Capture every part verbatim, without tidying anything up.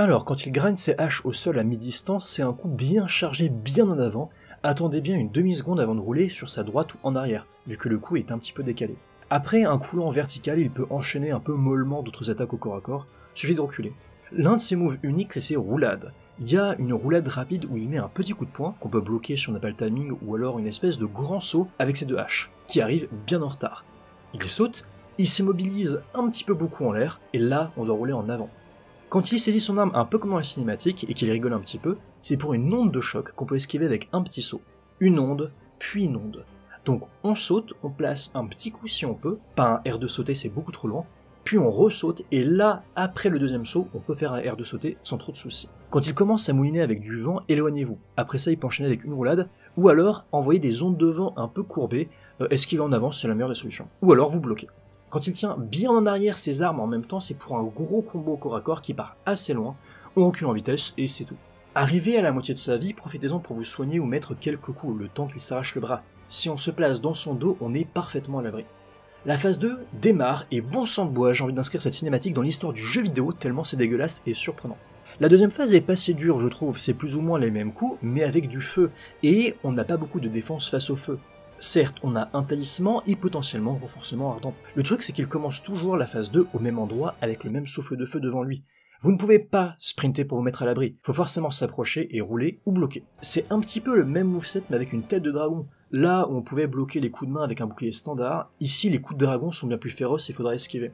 Alors, quand il grind ses haches au sol à mi-distance, c'est un coup bien chargé, bien en avant. Attendez bien une demi-seconde avant de rouler sur sa droite ou en arrière, vu que le coup est un petit peu décalé. Après un coulant vertical, il peut enchaîner un peu mollement d'autres attaques au corps à corps, suffit de reculer. L'un de ses moves uniques, c'est ses roulades. Il y a une roulade rapide où il met un petit coup de poing, qu'on peut bloquer si on n'a pas le timing, ou alors une espèce de grand saut avec ses deux haches, qui arrive bien en retard. Il saute, il s'immobilise un petit peu beaucoup en l'air, et là, on doit rouler en avant. Quand il saisit son arme un peu comme dans la cinématique et qu'il rigole un petit peu, c'est pour une onde de choc qu'on peut esquiver avec un petit saut. Une onde, puis une onde. Donc on saute, on place un petit coup si on peut, pas un R deux sauter c'est beaucoup trop loin, puis on ressaute et là, après le deuxième saut, on peut faire un R deux sauter sans trop de soucis. Quand il commence à mouliner avec du vent, éloignez-vous. Après ça, il peut enchaîner avec une roulade, ou alors envoyer des ondes de vent un peu courbées, euh, esquiver en avance c'est la meilleure des solutions. Ou alors vous bloquez. Quand il tient bien en arrière ses armes en même temps, c'est pour un gros combo corps à corps qui part assez loin, on recule en vitesse et c'est tout. Arrivé à la moitié de sa vie, profitez-en pour vous soigner ou mettre quelques coups le temps qu'il s'arrache le bras. Si on se place dans son dos, on est parfaitement à l'abri. La phase deux démarre et bon sang de bois, j'ai envie d'inscrire cette cinématique dans l'histoire du jeu vidéo tellement c'est dégueulasse et surprenant. La deuxième phase est pas si dure je trouve, c'est plus ou moins les mêmes coups mais avec du feu et on n'a pas beaucoup de défense face au feu. Certes, on a un talisman et potentiellement renforcement ardent. Le truc, c'est qu'il commence toujours la phase deux au même endroit avec le même souffle de feu devant lui. Vous ne pouvez pas sprinter pour vous mettre à l'abri, faut forcément s'approcher et rouler ou bloquer. C'est un petit peu le même moveset mais avec une tête de dragon. Là où on pouvait bloquer les coups de main avec un bouclier standard, ici les coups de dragon sont bien plus féroces et faudra esquiver.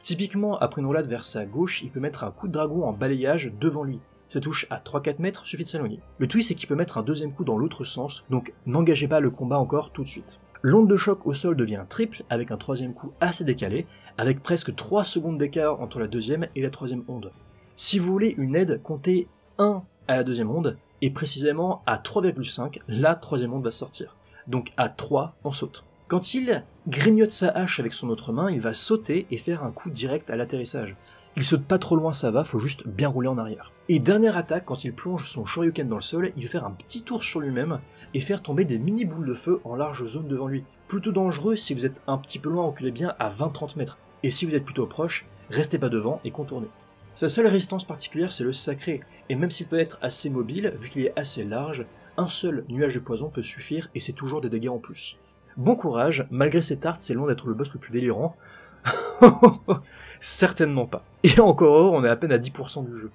Typiquement, après une roulade vers sa gauche, il peut mettre un coup de dragon en balayage devant lui. Ça touche à trois à quatre mètres, suffit de s'éloigner. Le twist c'est qu'il peut mettre un deuxième coup dans l'autre sens, donc n'engagez pas le combat encore tout de suite. L'onde de choc au sol devient un triple, avec un troisième coup assez décalé, avec presque trois secondes d'écart entre la deuxième et la troisième onde. Si vous voulez une aide, comptez un à la deuxième onde, et précisément à trois virgule cinq, la troisième onde va sortir. Donc à trois, on saute. Quand il grignote sa hache avec son autre main, il va sauter et faire un coup direct à l'atterrissage. Il saute pas trop loin, ça va, faut juste bien rouler en arrière. Et dernière attaque, quand il plonge son Shoryuken dans le sol, il va faire un petit tour sur lui-même et faire tomber des mini boules de feu en large zone devant lui. Plutôt dangereux si vous êtes un petit peu loin, reculez bien à vingt à trente mètres. Et si vous êtes plutôt proche, restez pas devant et contournez. Sa seule résistance particulière, c'est le sacré, et même s'il peut être assez mobile, vu qu'il est assez large, un seul nuage de poison peut suffire et c'est toujours des dégâts en plus. Bon courage, malgré ses tartes, c'est loin d'être le boss le plus délirant. Certainement pas. Et encore, on est à peine à dix pour cent du jeu.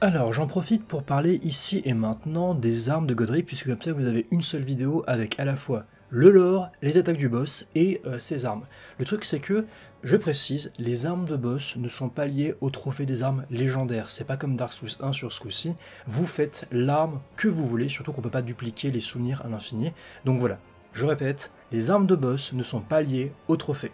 Alors, j'en profite pour parler ici et maintenant des armes de Godric, puisque comme ça vous avez une seule vidéo avec à la fois le lore, les attaques du boss et euh, ses armes. Le truc c'est que, je précise, les armes de boss ne sont pas liées au trophée des armes légendaires, c'est pas comme Dark Souls un sur ce coup-ci, vous faites l'arme que vous voulez, surtout qu'on peut pas dupliquer les souvenirs à l'infini, donc voilà. Je répète, les armes de boss ne sont pas liées au trophée.